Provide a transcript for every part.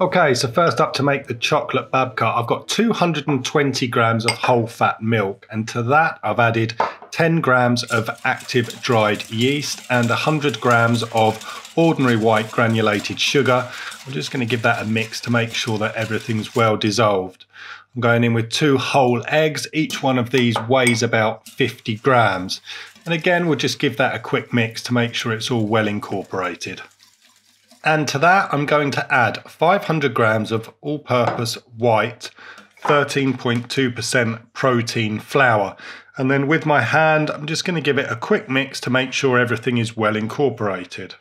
Okay, so first up, to make the chocolate babka, I've got 220 grams of whole fat milk, and to that I've added 10 grams of active dried yeast and 100 grams of ordinary white granulated sugar. I'm just going to give that a mix to make sure that everything's well dissolved. I'm going in with 2 whole eggs. Each one of these weighs about 50 grams. And again, we'll just give that a quick mix to make sure it's all well incorporated. And to that, I'm going to add 500 grams of all-purpose white, 13.2% protein flour. And then with my hand, I'm just going to give it a quick mix to make sure everything is well incorporated.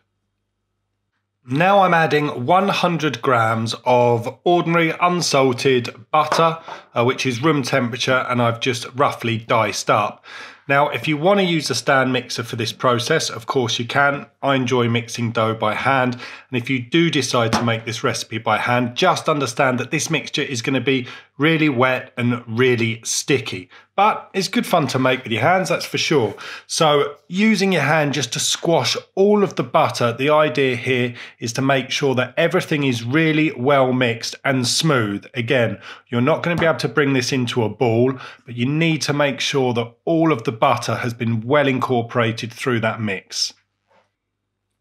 Now I'm adding 100 grams of ordinary unsalted butter, which is room temperature, and I've just roughly diced up. Now, if you want to use a stand mixer for this process, of course you can. I enjoy mixing dough by hand. And if you do decide to make this recipe by hand, just understand that this mixture is going to be really wet and really sticky. But it's good fun to make with your hands, that's for sure. So using your hand just to squash all of the butter, the idea here is to make sure that everything is really well mixed and smooth. Again, you're not going to be able to bring this into a ball, but you need to make sure that all of the butter has been well incorporated through that mix.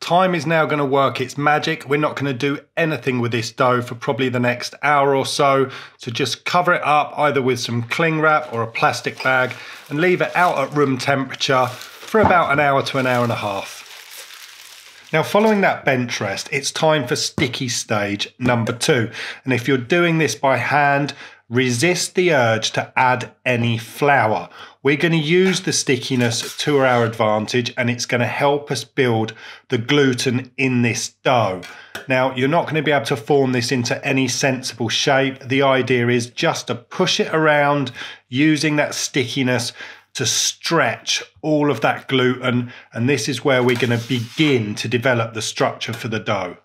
Time is now going to work its magic. We're not going to do anything with this dough for probably the next hour or so. So just cover it up either with some cling wrap or a plastic bag and leave it out at room temperature for about an hour to an hour and a half. Now, following that bench rest, it's time for sticky stage number 2. And if you're doing this by hand, resist the urge to add any flour. We're going to use the stickiness to our advantage, and it's going to help us build the gluten in this dough. Now, you're not going to be able to form this into any sensible shape. The idea is just to push it around using that stickiness to stretch all of that gluten, and this is where we're going to begin to develop the structure for the dough.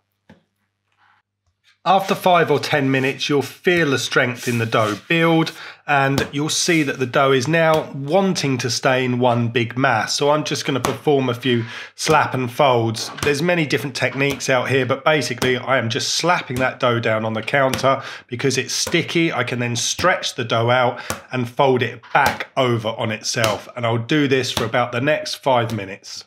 After 5 or 10 minutes, you'll feel the strength in the dough build, and you'll see that the dough is now wanting to stay in one big mass. So I'm just going to perform a few slap and folds. There's many different techniques out here, but basically I am just slapping that dough down on the counter because it's sticky. I can then stretch the dough out and fold it back over on itself. And I'll do this for about the next 5 minutes.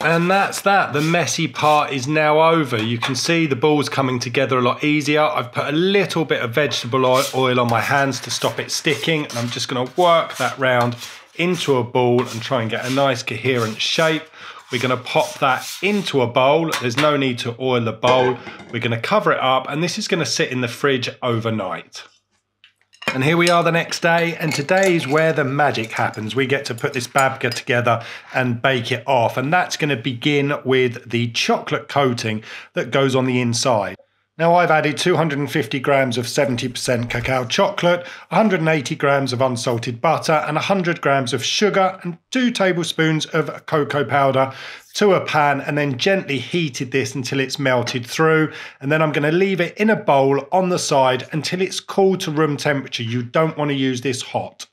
And that's that. The messy part is now over. You can see the ball's coming together a lot easier. I've put a little bit of vegetable oil on my hands to stop it sticking, and I'm just going to work that round into a ball and try and get a nice coherent shape. We're going to pop that into a bowl. There's no need to oil the bowl. We're going to cover it up, and this is going to sit in the fridge overnight. And here we are the next day, and today is where the magic happens. We get to put this babka together and bake it off, and that's going to begin with the chocolate coating that goes on the inside. Now, I've added 250 grams of 70% cacao chocolate, 180 grams of unsalted butter, and 100 grams of sugar, and 2 tablespoons of cocoa powder to a pan, and then gently heated this until it's melted through. And then I'm going to leave it in a bowl on the side until it's cooled to room temperature. You don't want to use this hot.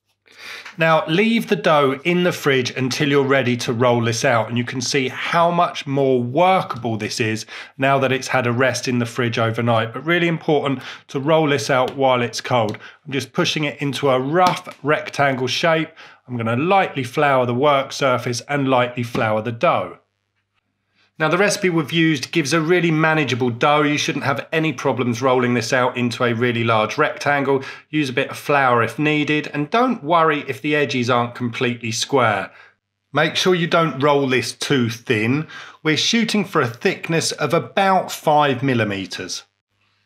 Now, leave the dough in the fridge until you're ready to roll this out, and you can see how much more workable this is now that it's had a rest in the fridge overnight. But really important to roll this out while it's cold. I'm just pushing it into a rough rectangle shape. I'm going to lightly flour the work surface and lightly flour the dough. Now, the recipe we've used gives a really manageable dough. You shouldn't have any problems rolling this out into a really large rectangle. Use a bit of flour if needed, and don't worry if the edges aren't completely square. Make sure you don't roll this too thin. We're shooting for a thickness of about 5 millimeters.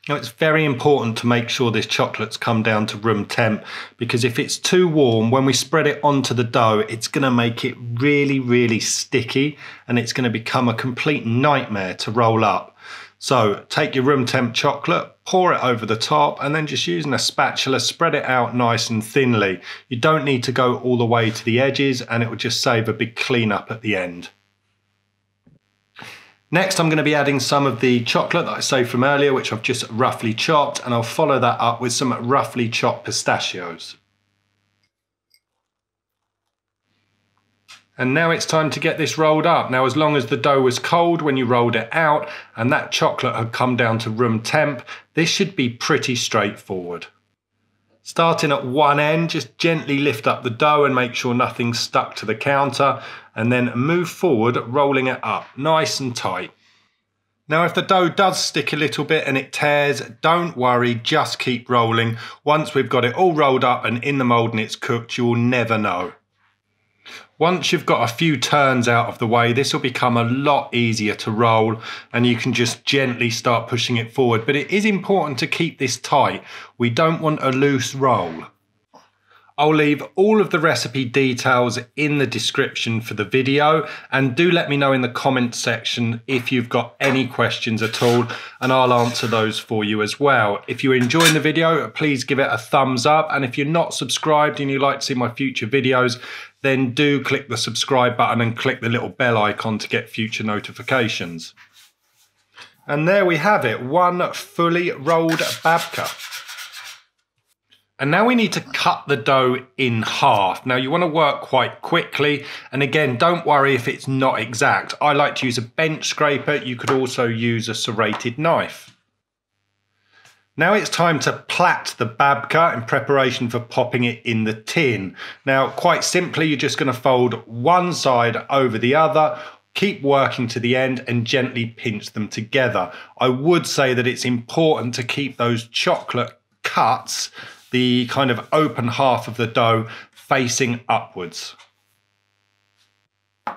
Now, it's very important to make sure this chocolate's come down to room temp, because if it's too warm, when we spread it onto the dough, it's going to make it really, really sticky, and it's going to become a complete nightmare to roll up. So take your room temp chocolate, pour it over the top, and then just using a spatula, spread it out nice and thinly. You don't need to go all the way to the edges, and it will just save a big cleanup at the end. Next, I'm going to be adding some of the chocolate that I saved from earlier, which I've just roughly chopped, and I'll follow that up with some roughly chopped pistachios. And now it's time to get this rolled up. Now, as long as the dough was cold when you rolled it out and that chocolate had come down to room temp, this should be pretty straightforward. Starting at one end, just gently lift up the dough and make sure nothing's stuck to the counter, and then move forward, rolling it up nice and tight. Now, if the dough does stick a little bit and it tears, don't worry, just keep rolling. Once we've got it all rolled up and in the mould and it's cooked, you'll never know. Once you've got a few turns out of the way, this will become a lot easier to roll and you can just gently start pushing it forward. But it is important to keep this tight. We don't want a loose roll. I'll leave all of the recipe details in the description for the video, and do let me know in the comments section if you've got any questions at all and I'll answer those for you as well. If you're enjoying the video, please give it a thumbs up, and if you're not subscribed and you'd like to see my future videos, then do click the subscribe button and click the little bell icon to get future notifications. And there we have it, one fully rolled babka. And now we need to cut the dough in half. Now you want to work quite quickly, and again, don't worry if it's not exact. I like to use a bench scraper. You could also use a serrated knife. Now it's time to plait the babka in preparation for popping it in the tin. Now, quite simply, you're just going to fold one side over the other, keep working to the end and gently pinch them together. I would say that it's important to keep those chocolate cuts, the kind of open half of the dough, facing upwards.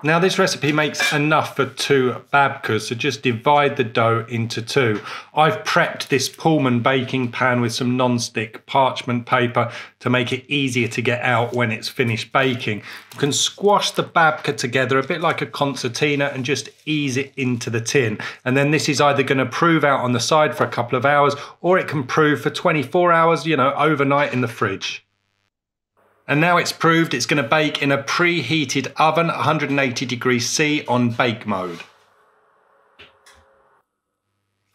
Now this recipe makes enough for two babkas, so just divide the dough into two. I've prepped this Pullman baking pan with some non-stick parchment paper to make it easier to get out when it's finished baking. You can squash the babka together a bit like a concertina and just ease it into the tin. And then this is either going to prove out on the side for a couple of hours, or it can prove for 24 hours, you know, overnight in the fridge. And now it's proved, it's going to bake in a preheated oven, 180 degrees C on bake mode.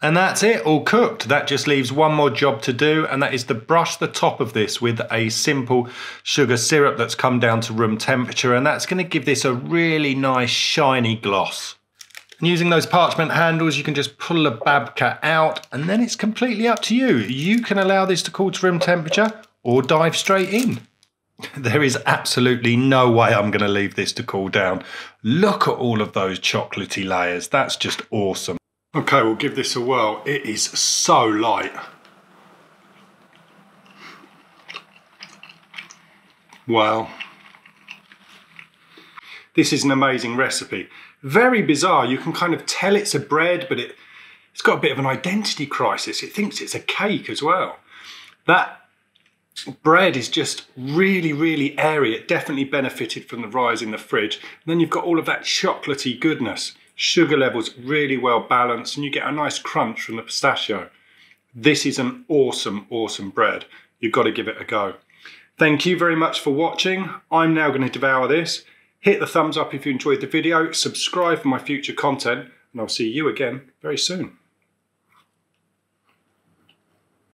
And that's it, all cooked. That just leaves one more job to do, and that is to brush the top of this with a simple sugar syrup that's come down to room temperature, and that's going to give this a really nice shiny gloss. And using those parchment handles, you can just pull the babka out, and then it's completely up to you. You can allow this to cool to room temperature or dive straight in. There is absolutely no way I'm going to leave this to cool down. Look at all of those chocolatey layers. That's just awesome. Okay, we'll give this a whirl. It is so light. Wow. This is an amazing recipe. Very bizarre. You can kind of tell it's a bread, but it's got a bit of an identity crisis. It thinks it's a cake as well. That bread is just really, really airy. It definitely benefited from the rise in the fridge. And then you've got all of that chocolatey goodness. Sugar levels really well balanced, and you get a nice crunch from the pistachio. This is an awesome, awesome bread. You've got to give it a go. Thank you very much for watching. I'm now going to devour this. Hit the thumbs up if you enjoyed the video. Subscribe for my future content, and I'll see you again very soon.